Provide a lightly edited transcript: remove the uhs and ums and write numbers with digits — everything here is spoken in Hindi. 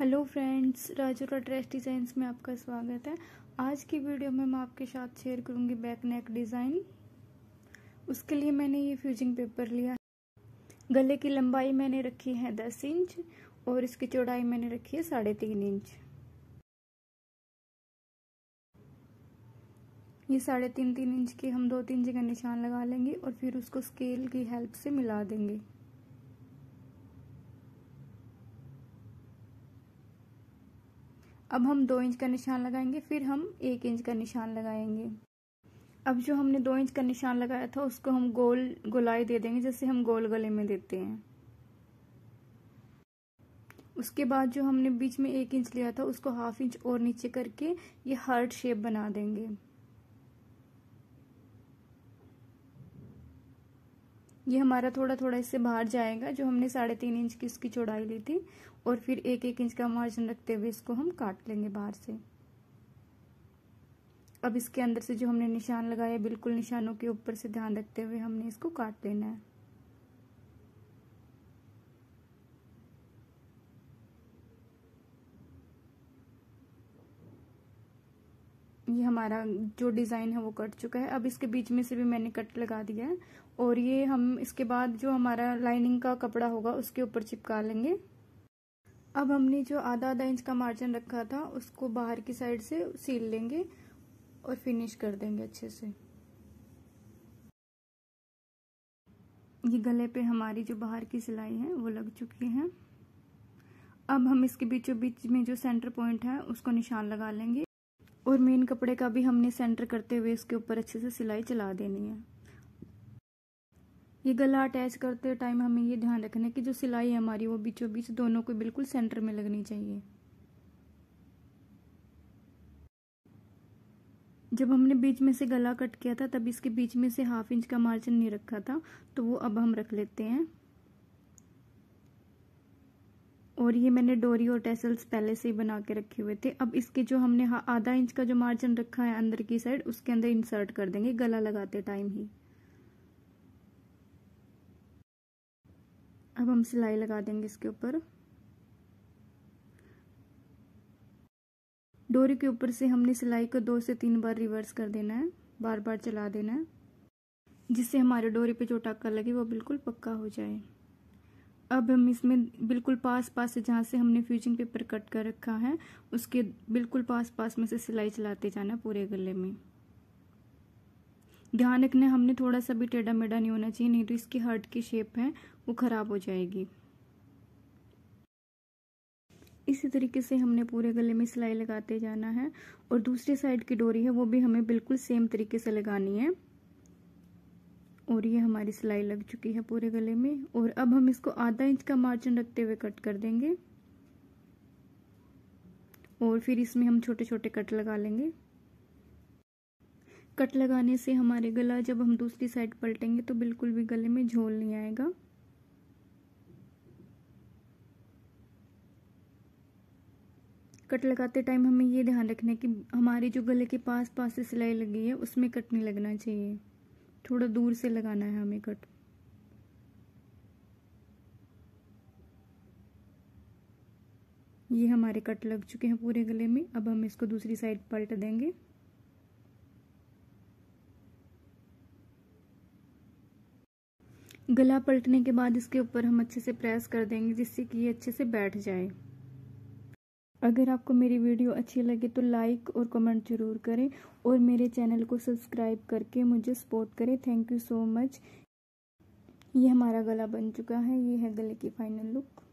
Hello friends, Rajora dress designs में आपका स्वागत है। आज की वीडियो में मैं आपके साथ शेयर करूंगी बैक नेक डिज़ाइन। उसके लिए मैंने ये फ्यूजिंग पेपर लिया है। गले की लंबाई मैंने रखी है 10 इंच और इसकी चौड़ाई मैंने रखी है 3.5 इंच। ये 3.5 इंच की हम 2-3 जगह निशान लगा लेंगे और फिर उसको स्केल की हेल्प से मिला देंगे। अब हम 2 इंच का निशान लगाएंगे, फिर हम 1 इंच का निशान लगाएंगे। अब जो हमने 2 इंच का निशान लगाया था उसको हम गोलाई दे देंगे, जैसे हम गोल गले में देते हैं। उसके बाद जो हमने बीच में 1 इंच लिया था उसको 1/2 इंच और नीचे करके ये हार्ट शेप बना देंगे। ये हमारा थोड़ा थोड़ा इससे बाहर जाएगा। जो हमने 3.5 इंच की इसकी चौड़ाई ली थी और फिर 1-1 इंच का मार्जिन रखते हुए इसको हम काट लेंगे बाहर से। अब इसके अंदर से जो हमने निशान लगाया, बिल्कुल निशानों के ऊपर से ध्यान रखते हुए हमने इसको काट लेना है। ये हमारा जो डिज़ाइन है वो कट चुका है। अब इसके बीच में से भी मैंने कट लगा दिया है और ये हम इसके बाद जो हमारा लाइनिंग का कपड़ा होगा उसके ऊपर चिपका लेंगे। अब हमने जो आधा इंच का मार्जिन रखा था उसको बाहर की साइड से सील लेंगे और फिनिश कर देंगे अच्छे से। ये गले पे हमारी जो बाहर की सिलाई है वो लग चुकी है। अब हम इसके बीचों बीच में जो सेंटर पॉइंट है उसको निशान लगा लेंगे और मेन कपड़े का भी हमने सेंटर करते हुए इसके ऊपर अच्छे से सिलाई चला देनी है। ये गला अटैच करते टाइम हमें ये ध्यान रखना है कि जो सिलाई है हमारी वो बीचों बीच दोनों को बिल्कुल सेंटर में लगनी चाहिए। जब हमने बीच में से गला कट किया था तब इसके बीच में से 1/2 इंच का मार्जिन नहीं रखा था, तो वो अब हम रख लेते हैं। और ये मैंने डोरी और टैसल्स पहले से ही बना के रखे हुए थे। अब इसके जो हमने आधा इंच का जो मार्जिन रखा है अंदर की साइड, उसके अंदर इंसर्ट कर देंगे गला लगाते टाइम ही। अब हम सिलाई लगा देंगे इसके ऊपर। डोरी के ऊपर से हमने सिलाई को 2 से 3 बार रिवर्स कर देना है, बार बार चला देना है, जिससे हमारे डोरी पे जो टक्कर लगे वो बिल्कुल पक्का हो जाए। अब हम इसमें बिल्कुल पास से, जहाँ से हमने फ्यूजिंग पेपर कट कर रखा है उसके बिल्कुल पास में से सिलाई चलाते जाना पूरे गले में। ध्यान रखना हमने थोड़ा सा भी टेढ़ा मेढ़ा नहीं होना चाहिए, नहीं तो इसकी हार्ट की शेप है वो खराब हो जाएगी। इसी तरीके से हमने पूरे गले में सिलाई लगाते जाना है। और दूसरी साइड की डोरी है वो भी हमें बिल्कुल सेम तरीके से लगानी है। और ये हमारी सिलाई लग चुकी है पूरे गले में। और अब हम इसको आधा इंच का मार्जिन रखते हुए कट कर देंगे और फिर इसमें हम छोटे छोटे कट लगा लेंगे। कट लगाने से हमारे गला जब हम दूसरी साइड पलटेंगे तो बिल्कुल भी गले में झोल नहीं आएगा। कट लगाते टाइम हमें ये ध्यान रखना है कि हमारे जो गले के पास से सिलाई लगी है उसमें कट नहीं लगना चाहिए, थोड़ा दूर से लगाना है हमें कट। ये हमारे कट लग चुके हैं पूरे गले में। अब हम इसको दूसरी साइड पलट देंगे। गला पलटने के बाद इसके ऊपर हम अच्छे से प्रेस कर देंगे, जिससे कि ये अच्छे से बैठ जाए। अगर आपको मेरी वीडियो अच्छी लगे तो लाइक और कमेंट जरूर करें और मेरे चैनल को सब्सक्राइब करके मुझे सपोर्ट करें। Thank you so much. ये हमारा गला बन चुका है। ये है गले की फाइनल लुक।